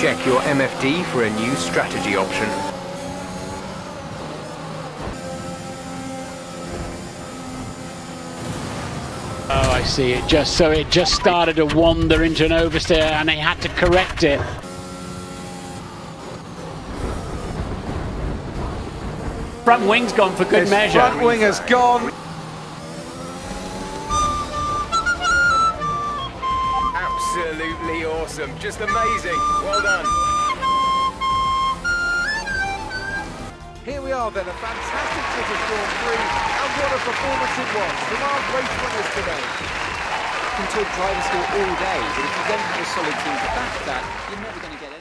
Check your MFD for a new strategy option. Oh, I see. It just started to wander into an oversteer and they had to correct it. Front wing's gone for good measure. Front wing has gone. Absolutely awesome. Just amazing. Well done. Here we are then, a fantastic set of Storm 3, and what a performance it was from our race winners today. You can talk driving school all day, but if you don't have a solid team to back that, you're never going to get it.